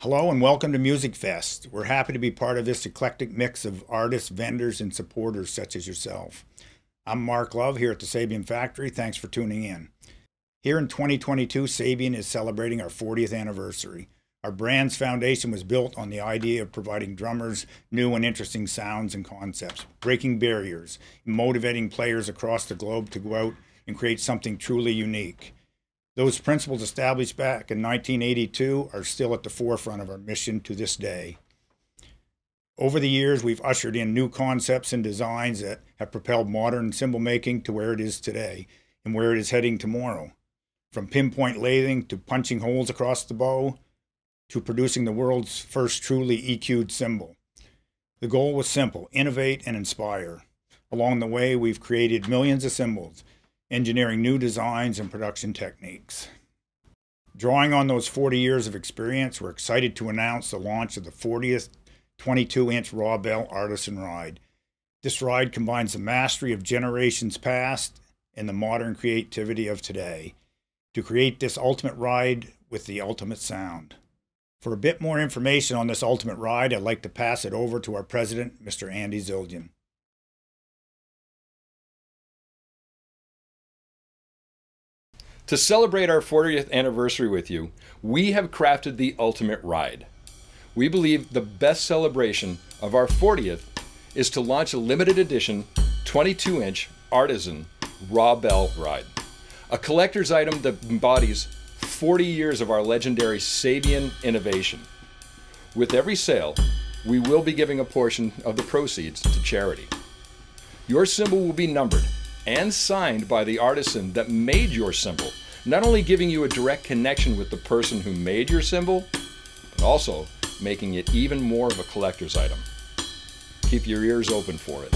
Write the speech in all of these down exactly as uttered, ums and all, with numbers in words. Hello and welcome to Music Fest. We're happy to be part of this eclectic mix of artists, vendors, and supporters such as yourself. I'm Mark Love here at the Sabian Factory. Thanks for tuning in. Here in twenty twenty-two, Sabian is celebrating our fortieth anniversary. Our brand's foundation was built on the idea of providing drummers new and interesting sounds and concepts, breaking barriers, and motivating players across the globe to go out and create something truly unique. Those principles established back in nineteen eighty-two are still at the forefront of our mission to this day. Over the years, we've ushered in new concepts and designs that have propelled modern cymbal making to where it is today and where it is heading tomorrow. From pinpoint lathing to punching holes across the bow to producing the world's first truly E Q'd cymbal. The goal was simple: innovate and inspire. Along the way, we've created millions of cymbals, engineering new designs and production techniques. Drawing on those forty years of experience, we're excited to announce the launch of the fortieth twenty-two inch Raw Bell Artisan Ride. This ride combines the mastery of generations past and the modern creativity of today to create this ultimate ride with the ultimate sound. For a bit more information on this ultimate ride, I'd like to pass it over to our president, Mister Andy Zildjian. To celebrate our fortieth anniversary with you, we have crafted the ultimate ride. We believe the best celebration of our fortieth is to launch a limited edition twenty-two inch artisan Raw Bell ride, a collector's item that embodies forty years of our legendary Sabian innovation. With every sale, we will be giving a portion of the proceeds to charity. Your cymbal will be numbered and signed by the artisan that made your cymbal, not only giving you a direct connection with the person who made your cymbal, but also making it even more of a collector's item. Keep your ears open for it.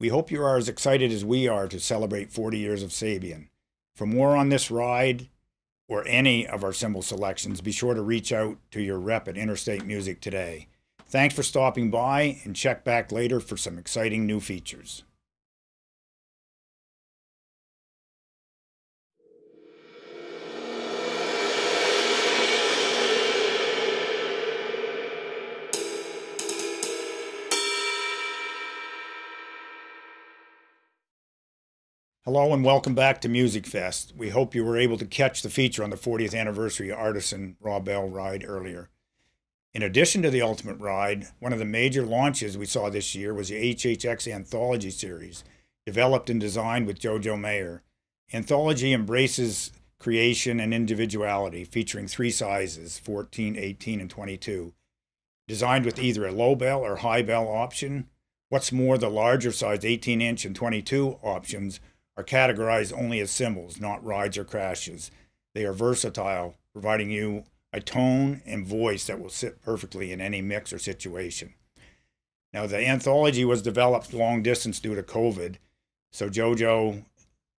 We hope you are as excited as we are to celebrate forty years of Sabian. For more on this ride or any of our cymbal selections, be sure to reach out to your rep at Interstate Music today. Thanks for stopping by, and check back later for some exciting new features. Hello and welcome back to Music Fest. We hope you were able to catch the feature on the fortieth anniversary Artisan Raw Bell ride earlier. In addition to the Ultimate Ride, one of the major launches we saw this year was the H H X Anthology series, developed and designed with Jojo Mayer. Anthology embraces creation and individuality, featuring three sizes, fourteen, eighteen, and twenty-two. Designed with either a low bell or high bell option. What's more, the larger size eighteen inch and twenty-two options are categorized only as cymbals, not rides or crashes. They are versatile, providing you a tone and voice that will sit perfectly in any mix or situation. Now, the anthology was developed long distance due to COVID, so Jojo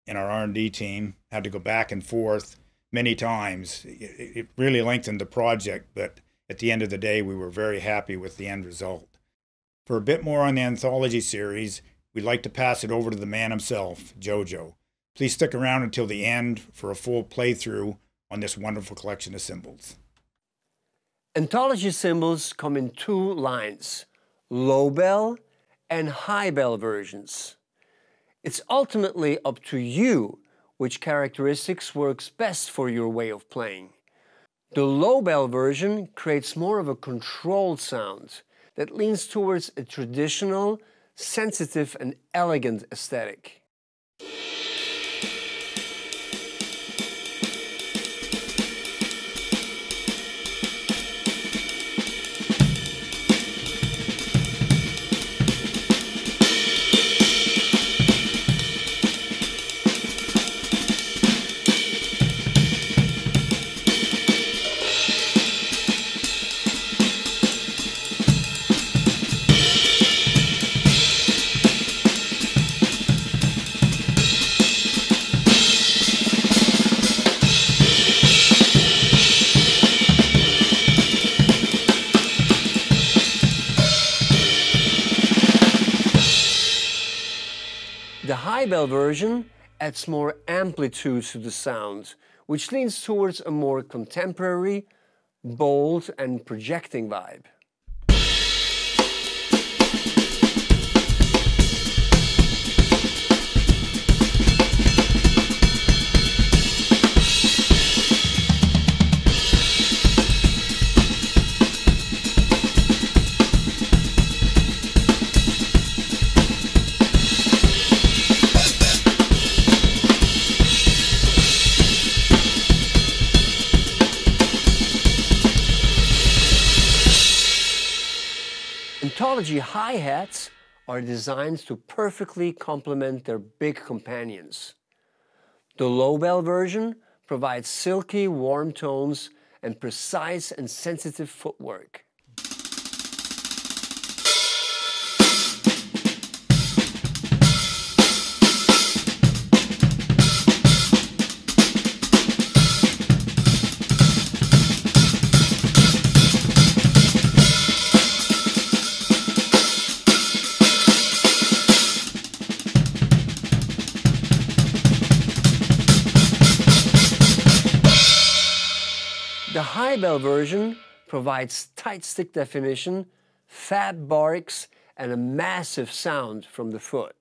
and our R and D team had to go back and forth many times. It really lengthened the project, but at the end of the day, we were very happy with the end result. For a bit more on the anthology series, we'd like to pass it over to the man himself, Jojo. Please stick around until the end for a full playthrough on this wonderful collection of cymbals. Anthology cymbals come in two lines, low bell and high bell versions. It's ultimately up to you which characteristics works best for your way of playing. The low-bell version creates more of a controlled sound that leans towards a traditional, sensitive and elegant aesthetic. The high-bell version adds more amplitude to the sound, which leans towards a more contemporary, bold and projecting vibe. Anthology hi-hats are designed to perfectly complement their big companions. The low-bell version provides silky, warm tones and precise and sensitive footwork. The high-bell version provides tight stick definition, fat barks, and a massive sound from the foot.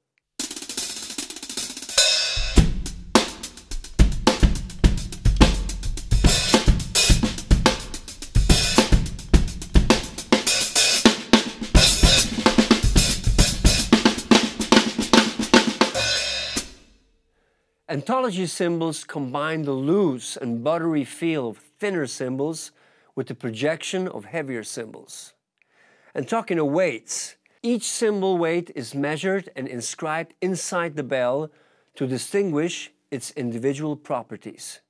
Anthology cymbals combine the loose and buttery feel of thinner cymbals with the projection of heavier cymbals. And talking of weights, each cymbal weight is measured and inscribed inside the bell to distinguish its individual properties.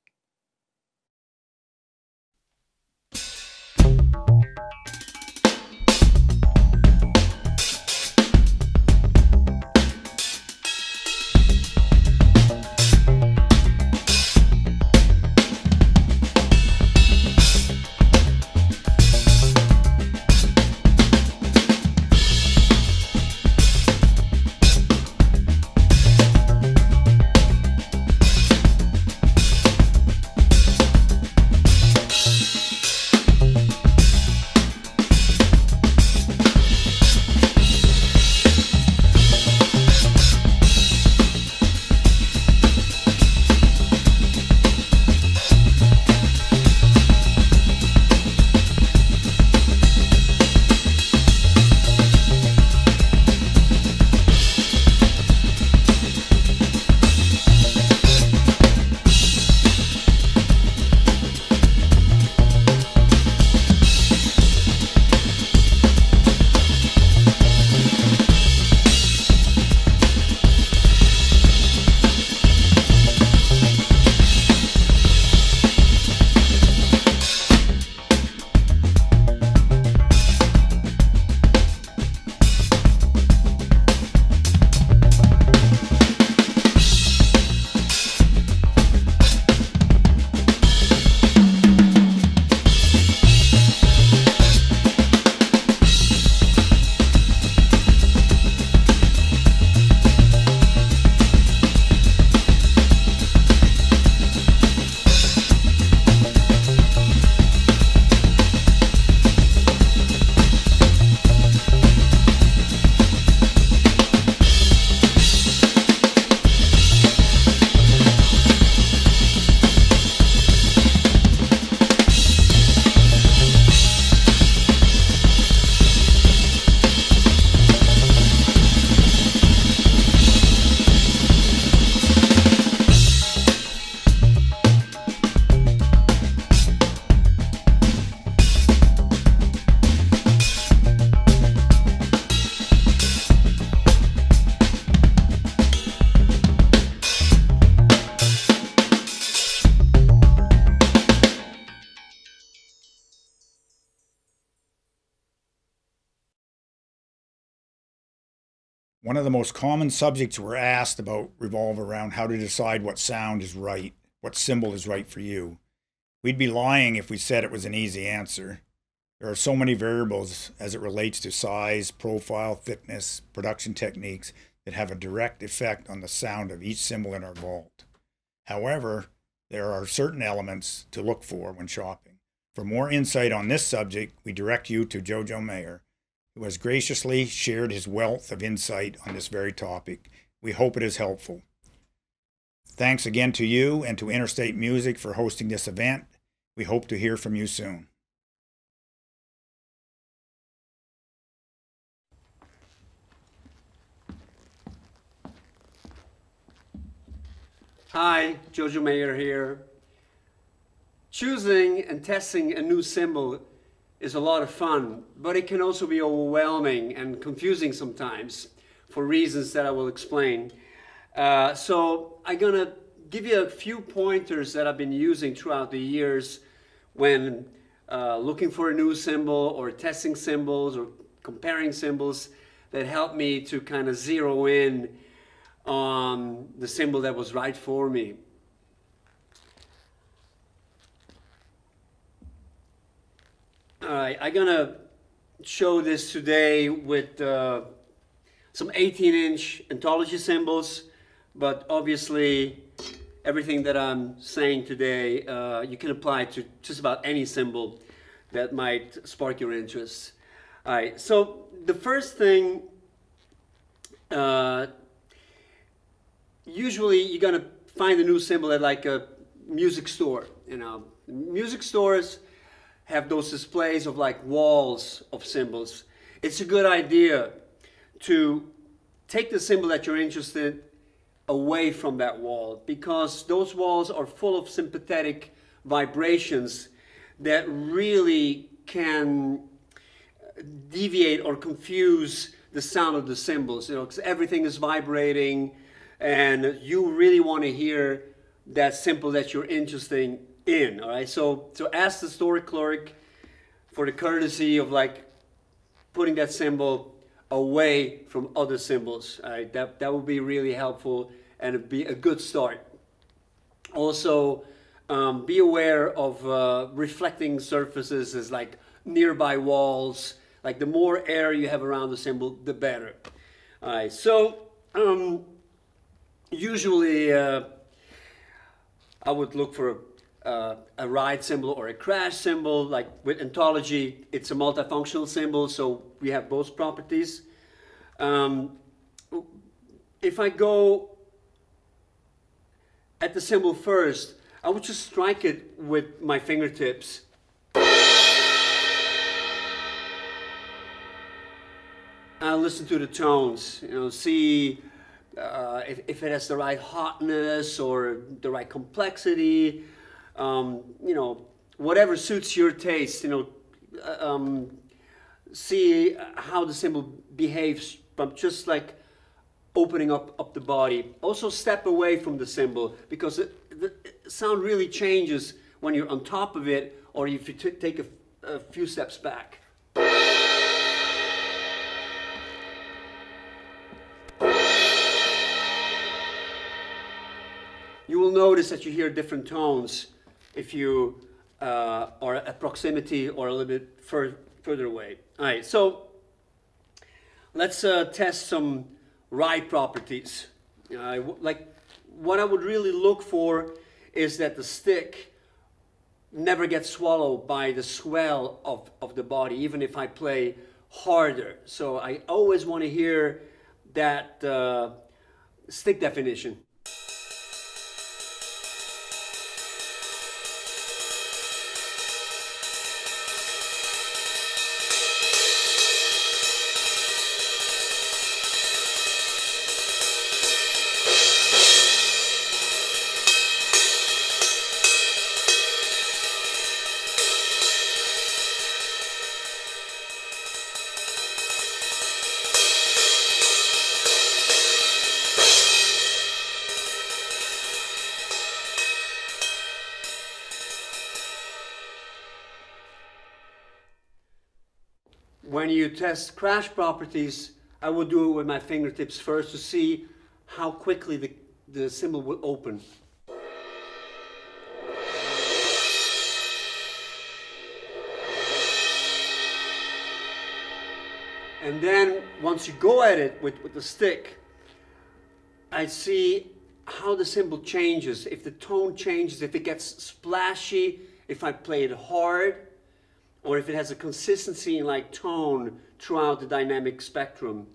One of the most common subjects we're asked about revolve around how to decide what sound is right, what symbol is right for you. We'd be lying if we said it was an easy answer. There are so many variables as it relates to size, profile, thickness, production techniques that have a direct effect on the sound of each symbol in our vault. However, there are certain elements to look for when shopping. For more insight on this subject, we direct you to Jojo Mayer, who has graciously shared his wealth of insight on this very topic. We hope it is helpful. Thanks again to you and to Interstate Music for hosting this event. We hope to hear from you soon. Hi, Jojo Mayer here. Choosing and testing a new symbol is a lot of fun, but it can also be overwhelming and confusing sometimes for reasons that I will explain. Uh, so I'm gonna give you a few pointers that I've been using throughout the years when uh, looking for a new symbol or testing symbols or comparing symbols that help me to kind of zero in on the symbol that was right for me. All right, I'm gonna show this today with uh, some eighteen inch Anthology symbols, but obviously everything that I'm saying today uh, you can apply to just about any symbol that might spark your interest. All right, so the first thing, uh, usually you're gonna find a new symbol at like a music store. You know, music stores have those displays of like walls of symbols. It's a good idea to take the symbol that you're interested in away from that wall, because those walls are full of sympathetic vibrations that really can deviate or confuse the sound of the symbols, you know, because everything is vibrating and you really want to hear that symbol that you're interested in, all right? So, so ask the store clerk for the courtesy of like putting that symbol away from other symbols, all right? That, that would be really helpful and it'd be a good start. Also, um, be aware of uh, reflecting surfaces as like nearby walls. Like the more air you have around the symbol, the better. All right, so, um, usually uh, I would look for a, uh, a ride symbol or a crash symbol. Like with Anthology, it's a multifunctional symbol, so we have both properties. Um, if I go at the symbol first, I would just strike it with my fingertips. I'll listen to the tones, you know, see Uh, if, if it has the right hotness or the right complexity, um, you know, whatever suits your taste, you know, um, see how the symbol behaves from just like opening up, up the body. Also step away from the symbol, because it, the sound really changes when you're on top of it or if you t take a, a few steps back. You will notice that you hear different tones if you uh, are at proximity or a little bit fur further away. All right, so let's uh, test some ride properties. Uh, like what I would really look for is that the stick never gets swallowed by the swell of, of the body, even if I play harder. So I always want to hear that uh, stick definition. When you test crash properties, I would do it with my fingertips first to see how quickly the, the cymbal would open. And then once you go at it with, with the stick, I see how the cymbal changes, if the tone changes, if it gets splashy, if I play it hard, or if it has a consistency in like tone throughout the dynamic spectrum.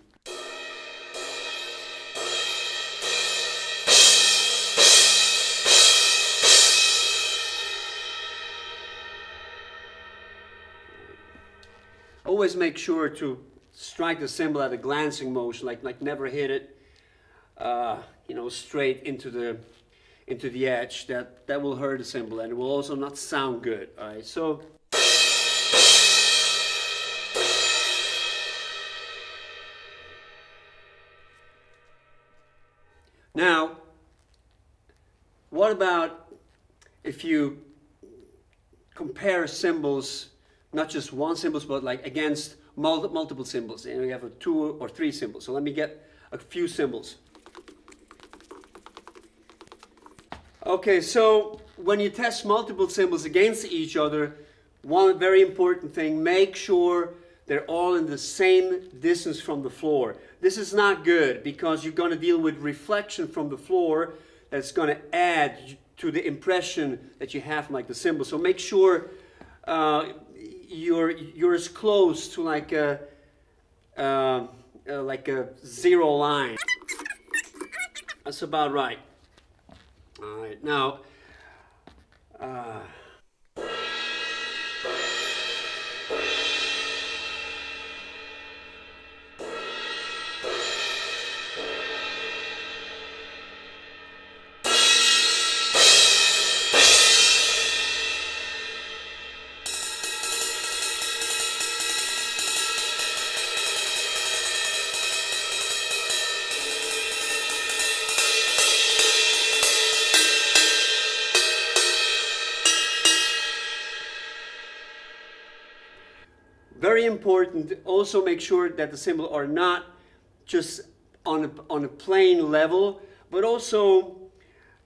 Always make sure to strike the cymbal at a glancing motion, like, like never hit it, uh, you know, straight into the, into the edge. That, that will hurt the cymbal and it will also not sound good, all right? So. Now, what about if you compare cymbals, not just one cymbals, but like against mul multiple cymbals, and we have a two or three cymbals. So let me get a few cymbals. Okay, so when you test multiple cymbals against each other, one very important thing, make sure they're all in the same distance from the floor. This is not good because you're going to deal with reflection from the floor that's going to add to the impression that you have like the cymbal. So make sure uh, you're you're as close to like a uh, uh, like a zero line. That's about right. All right, now. Uh, Very important, also make sure that the cymbals are not just on a, on a plane level, but also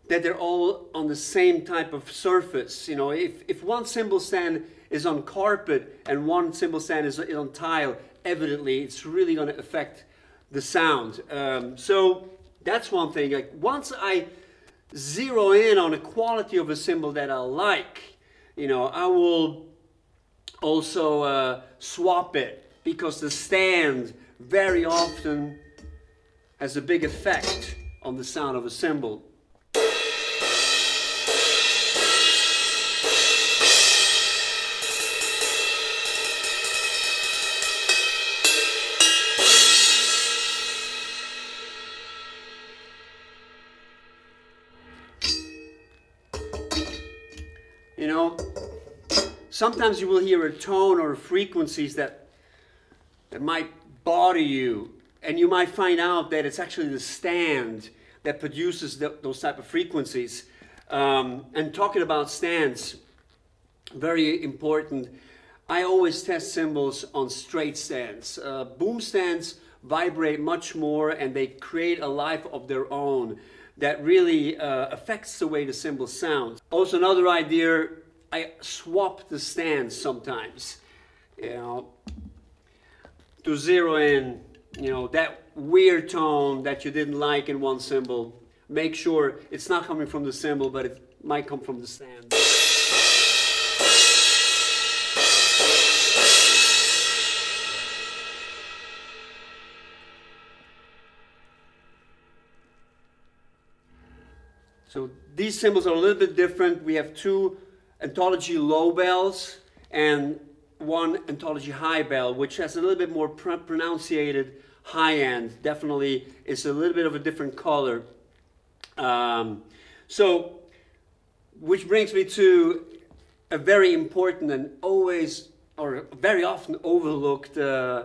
that they're all on the same type of surface. You know, if, if one cymbal stand is on carpet and one cymbal stand is on tile, evidently it's really going to affect the sound. Um, so that's one thing. Like once I zero in on a quality of a cymbal that I like, you know, I will also uh, swap it, because the stand very often has a big effect on the sound of a cymbal. You know, sometimes you will hear a tone or frequencies that, that might bother you, and you might find out that it's actually the stand that produces the, those type of frequencies. Um, and talking about stands, very important. I always test cymbals on straight stands. Uh, boom stands vibrate much more, and they create a life of their own that really uh, affects the way the cymbal sounds. Also, another idea. I swap the stands sometimes, you know, to zero in, you know, that weird tone that you didn't like in one cymbal. Make sure it's not coming from the cymbal, but it might come from the stand. So these cymbals are a little bit different. We have two Anthology low bells and one Anthology high bell, which has a little bit more pr pronunciated high end. Definitely it's a little bit of a different color. Um, so, which brings me to a very important and always, or very often overlooked uh,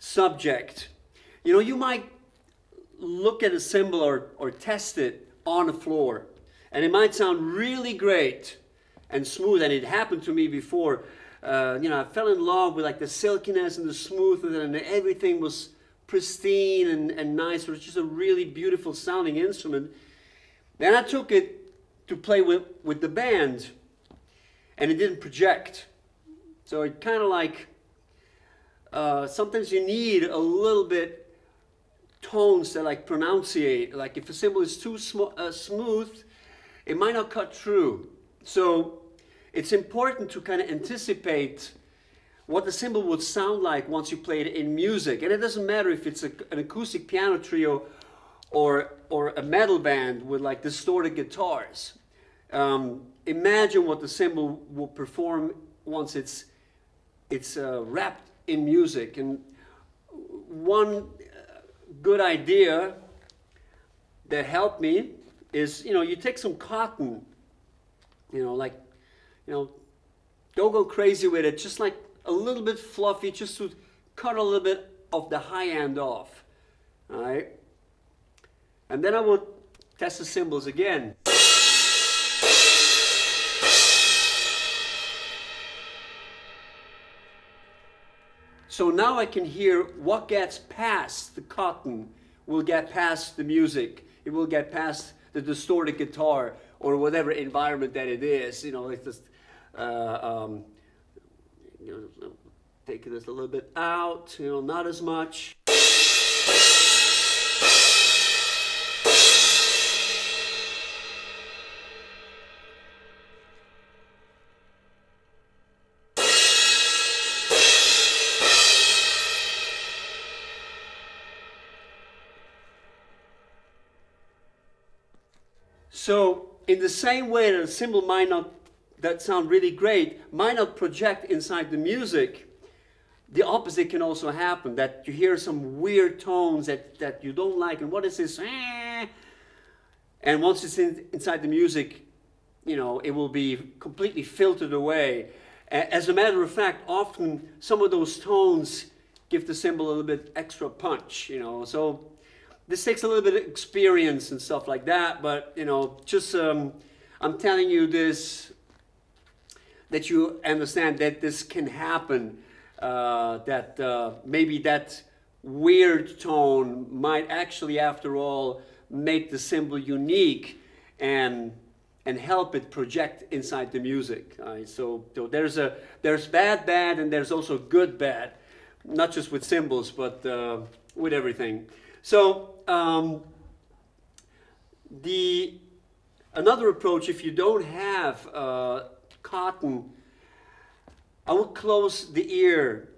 subject. You know, you might look at a cymbal or, or test it on the floor, and it might sound really great and smooth, and it happened to me before. Uh, you know, I fell in love with like the silkiness and the smoothness, and everything was pristine and, and nice. It was just a really beautiful sounding instrument. Then I took it to play with, with the band, and it didn't project. So it kind of like, uh, sometimes you need a little bit tones that like pronunciate. Like if a cymbal is too sm uh, smooth, it might not cut through. So it's important to kind of anticipate what the cymbal would sound like once you play it in music. And it doesn't matter if it's a, an acoustic piano trio or, or a metal band with like distorted guitars. Um, imagine what the cymbal will perform once it's, it's uh, wrapped in music. And one good idea that helped me is, you know, you take some cotton, you know, like, you know, don't go crazy with it, just like a little bit fluffy, just to cut a little bit of the high end off, all right? And then I would test the cymbals again. So now I can hear what gets past the cotton will get past the music. It will get past the distorted guitar or whatever environment that it is. You know, like just uh, um, you know, taking this a little bit out. You know, not as much. So in the same way that a cymbal might not, that sound really great, might not project inside the music, the opposite can also happen, that you hear some weird tones that, that you don't like, and what is this? And once it's in, inside the music, you know, it will be completely filtered away. As a matter of fact, often some of those tones give the cymbal a little bit extra punch, you know. So this takes a little bit of experience and stuff like that, but you know, just um, I'm telling you this, that you understand that this can happen, uh, that uh, maybe that weird tone might actually, after all, make the cymbal unique and and help it project inside the music. All right? So, so there's a there's bad bad and there's also good bad, not just with cymbals but uh, with everything. So um, the another approach, if you don't have uh, cotton, I would close the ear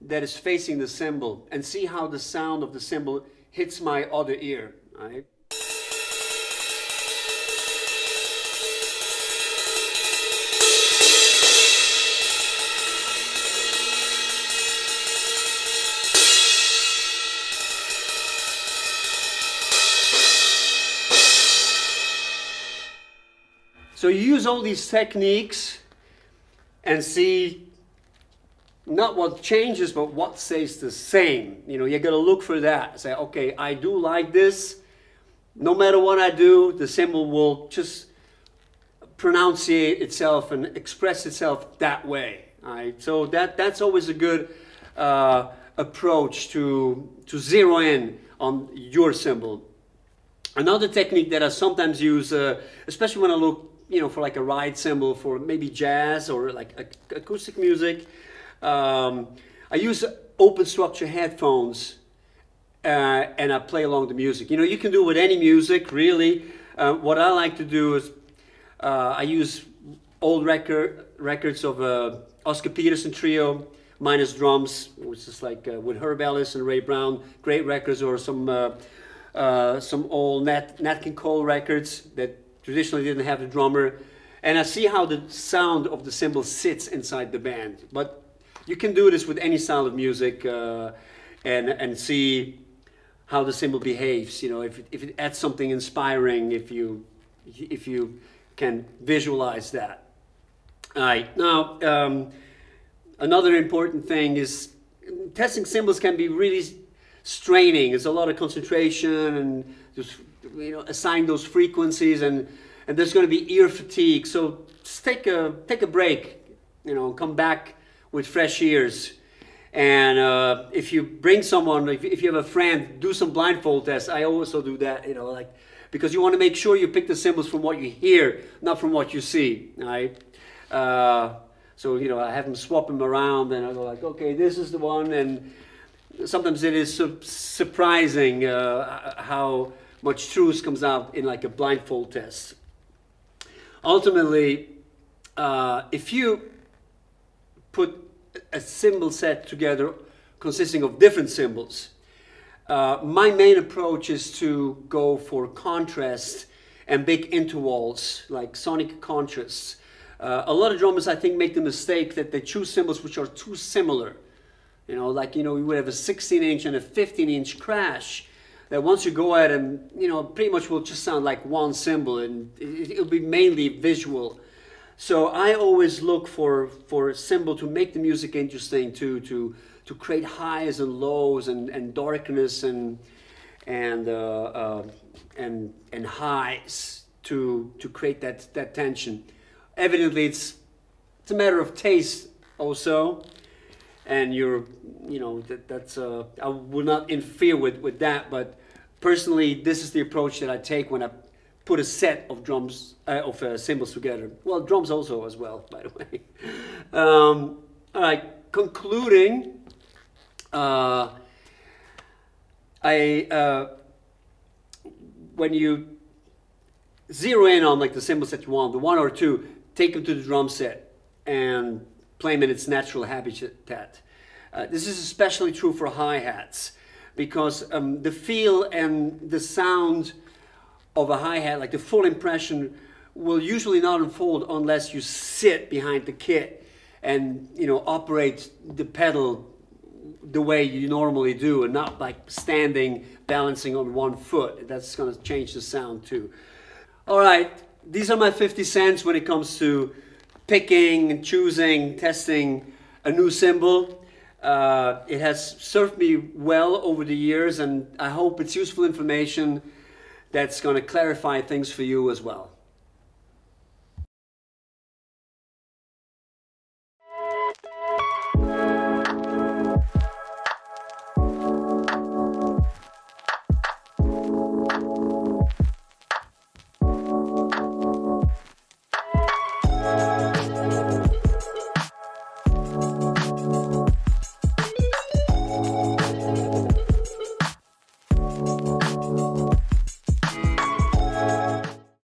that is facing the cymbal and see how the sound of the cymbal hits my other ear. All right? So you use all these techniques and see not what changes, but what stays the same. You know, you're gonna look for that. Say, okay, I do like this. No matter what I do, the symbol will just pronunciate itself and express itself that way. All right, so that that's always a good uh, approach to to zero in on your symbol. Another technique that I sometimes use, uh, especially when I look, you know, for like a ride cymbal for maybe jazz or like ac acoustic music. Um, I use open structure headphones uh, and I play along the music. You know, you can do it with any music, really. Uh, what I like to do is uh, I use old record records of uh, Oscar Peterson Trio, minus drums, which is like uh, with Herb Ellis and Ray Brown, great records, or some uh, uh, some old Nat, Nat King Cole records that traditionally didn't have a drummer, and I see how the sound of the cymbal sits inside the band. But you can do this with any sound of music uh, and, and see how the cymbal behaves. You know, if it, if it adds something inspiring, if you, if you can visualize that. All right, now um, another important thing is testing cymbals can be really straining. It's a lot of concentration and just, you know, assign those frequencies, and and there's going to be ear fatigue. So just take a take a break, you know, come back with fresh ears And uh, if you bring someone, if, if you have a friend, do some blindfold tests. I also do that, you know, like, because you want to make sure you pick the symbols from what you hear, not from what you see, right? Uh, so, you know, I have them swap them around and I go like, okay, this is the one. And sometimes it is su surprising uh, how much truth comes out in like a blindfold test. Ultimately, uh, if you put a symbol set together consisting of different symbols. Uh, my main approach is to go for contrast and big intervals, like sonic contrasts. Uh, a lot of drummers, I think, make the mistake that they choose symbols which are too similar. You know, like, you know, you would have a sixteen inch and a fifteen inch crash that once you go at them, you know, pretty much will just sound like one symbol, and it'll be mainly visual. So I always look for, for a symbol to make the music interesting, to, to, to create highs and lows and, and darkness and, and, uh, uh, and, and highs to, to create that, that tension. Evidently, it's, it's a matter of taste also. And you're, you know, that, that's, uh, I will not interfere with, with that, but personally, this is the approach that I take when I put a set of drums, uh, of uh, cymbals together. Well, drums also as well, by the way. Um, all right, concluding, uh, I, uh, when you zero in on like the cymbals that you want, the one or two, take them to the drum set and play them in its natural habitat. Uh, this is especially true for hi-hats because um, the feel and the sound of a hi-hat, like the full impression, will usually not unfold unless you sit behind the kit and, you know, operate the pedal the way you normally do and not like standing, balancing on one foot. That's going to change the sound too. All right, these are my fifty cents when it comes to picking and choosing, testing a new cymbal. Uh, it has served me well over the years, and I hope it's useful information that's going to clarify things for you as well.